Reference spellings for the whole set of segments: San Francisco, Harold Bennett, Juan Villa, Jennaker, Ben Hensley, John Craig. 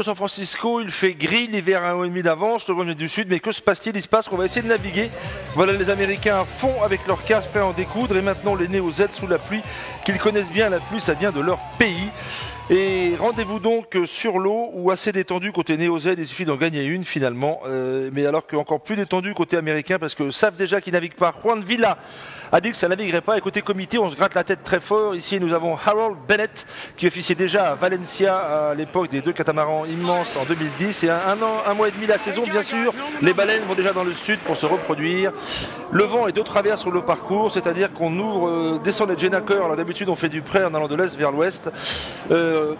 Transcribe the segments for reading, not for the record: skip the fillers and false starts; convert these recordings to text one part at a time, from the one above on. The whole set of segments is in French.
que San Francisco, il fait gris, l'hiver à 1,5 d'avance, le vent vient du sud, mais que se passe-t-il? Il se passe qu'on va essayer de naviguer. Voilà les Américains à fond avec leur casque, prêts à en découdre, et maintenant les Néo-Z sous la pluie, qu'ils connaissent bien, la pluie ça vient de leur pays. Et rendez-vous donc sur l'eau ou assez détendu côté Néo-Z, il suffit d'en gagner une finalement, mais alors qu'encore plus détendu côté américain parce que savent déjà qu'ils naviguent pas. Juan Villa a dit que ça naviguerait pas, et côté comité on se gratte la tête très fort. Ici nous avons Harold Bennett qui officiait déjà à Valencia à l'époque des deux catamarans immenses en 2010, et un mois et demi de la saison bien sûr, les baleines vont déjà dans le sud pour se reproduire. Le vent est de travers sur le parcours, c'est-à-dire qu'on ouvre, descend les Jennaker, alors d'habitude on fait du près en allant de l'est vers l'ouest.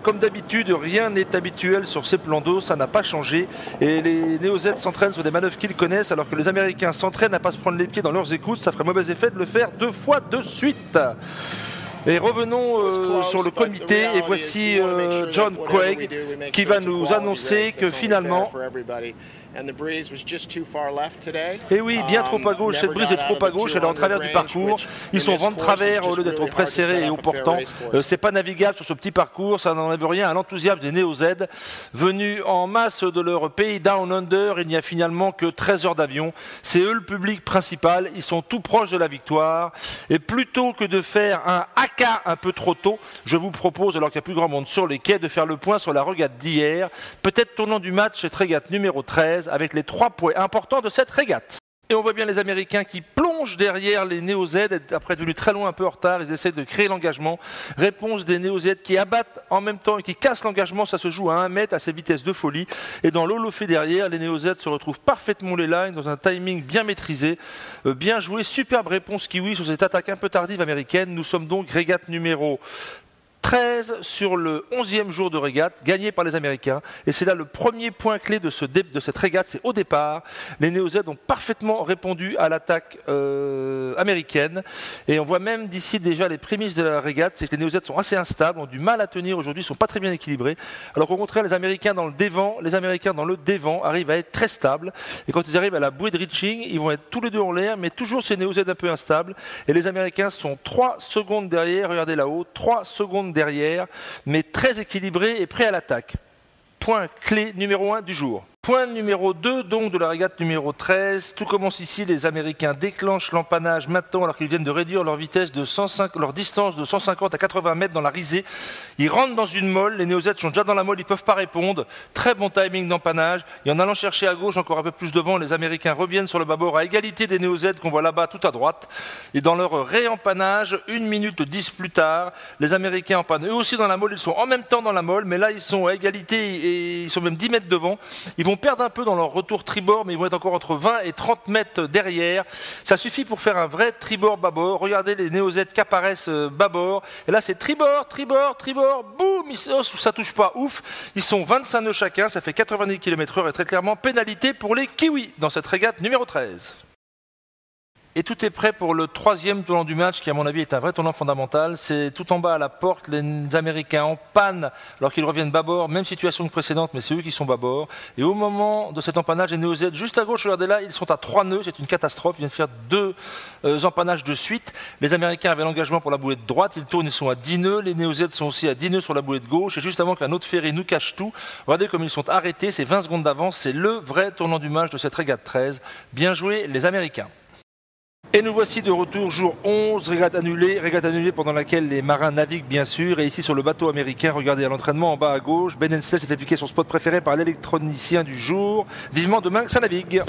Comme d'habitude, rien n'est habituel sur ces plans d'eau, ça n'a pas changé, et les Néo-Z s'entraînent sur des manœuvres qu'ils connaissent alors que les Américains s'entraînent à ne pas se prendre les pieds dans leurs écoutes. Ça ferait mauvais effet de le faire deux fois de suite. Et revenons sur le comité, et voici John Craig qui va nous annoncer que finalement, et oui, bien trop à gauche, cette brise est trop à gauche, elle est en travers du parcours, ils sont vent de travers au lieu d'être très serrés et au portant, c'est pas navigable sur ce petit parcours, ça n'enlève rien à l'enthousiasme des Néo-Z, venus en masse de leur pays Down Under. Il n'y a finalement que 13 heures d'avion, c'est eux le public principal, ils sont tout proches de la victoire, et plutôt que de faire un haka un peu trop tôt, je vous propose, alors qu'il n'y a plus grand monde sur les quais, de faire le point sur la regate d'hier, peut-être tournant du match, cette régate numéro 13, avec les 3 points importants de cette régate. Et on voit bien les Américains qui plongent derrière les Néo-Z, après devenus très loin, un peu en retard, ils essaient de créer l'engagement. Réponse des Néo-Z qui abattent en même temps et qui cassent l'engagement, ça se joue à 1 mètre, à ces vitesses de folie. Et dans l'olofé derrière, les Néo-Z se retrouvent parfaitement les lines, dans un timing bien maîtrisé, bien joué, superbe réponse Kiwi sur cette attaque un peu tardive américaine. Nous sommes donc régate numéro 13 sur le 11e jour de régate, gagné par les Américains. Et c'est là le premier point clé de cette régate, c'est au départ. Les Néo-Z ont parfaitement répondu à l'attaque américaine. Et on voit même d'ici déjà les prémices de la régate, c'est que les Néo-Z sont assez instables, ont du mal à tenir aujourd'hui, ne sont pas très bien équilibrés. Alors qu'au contraire, les Américains dans le dévent arrivent à être très stables. Et quand ils arrivent à la bouée de reaching, ils vont être tous les deux en l'air, mais toujours ces Néo-Z un peu instables. Et les Américains sont 3 secondes derrière, regardez là-haut, 3 secondes derrière, mais très équilibré et prêt à l'attaque. Point clé numéro 1 du jour. Point numéro 2 donc de la régate numéro 13, tout commence ici, les Américains déclenchent l'empannage maintenant alors qu'ils viennent de réduire leur vitesse de leur distance de 150 à 80 mètres dans la risée. Ils rentrent dans une molle, les Néo-Z sont déjà dans la molle, ils ne peuvent pas répondre, très bon timing d'empannage, et en allant chercher à gauche encore un peu plus devant, les Américains reviennent sur le bâbord à égalité des Néo-Z qu'on voit là-bas tout à droite, et dans leur réempannage, 1 minute 10 plus tard, les Américains empannent eux aussi dans la molle, ils sont en même temps dans la molle, mais là ils sont à égalité et ils sont même 10 mètres devant, ils vont perdre un peu dans leur retour tribord, mais ils vont être encore entre 20 et 30 mètres derrière. Ça suffit pour faire un vrai tribord-bâbord. Regardez les Néo-Z qui apparaissent bâbord. Et là, c'est tribord, tribord, tribord, boum, ça touche pas, ouf. Ils sont 25 nœuds chacun, ça fait 90 km/h et très clairement, pénalité pour les Kiwis dans cette régate numéro 13. Et tout est prêt pour le 3e tournant du match, qui à mon avis est un vrai tournant fondamental. C'est tout en bas à la porte, les Américains en panne alors qu'ils reviennent bâbord, même situation que précédente, mais c'est eux qui sont bâbord. Et au moment de cet empannage, les Néo-Z juste à gauche, regardez là, ils sont à 3 nœuds, c'est une catastrophe, ils viennent faire 2 empannages de suite. Les Américains avaient l'engagement pour la bouée de droite, ils tournent, ils sont à 10 nœuds, les Néo-Z sont aussi à 10 nœuds sur la bouée de gauche, et juste avant qu'un autre ferry nous cache tout, regardez comme ils sont arrêtés, c'est 20 secondes d'avance, c'est le vrai tournant du match de cette régate 13. Bien joué les Américains. Et nous voici de retour, jour 11, régate annulée pendant laquelle les marins naviguent bien sûr, et ici sur le bateau américain, regardez à l'entraînement en bas à gauche, Ben Hensley s'est fait piquer son spot préféré par l'électronicien du jour, vivement demain que ça navigue.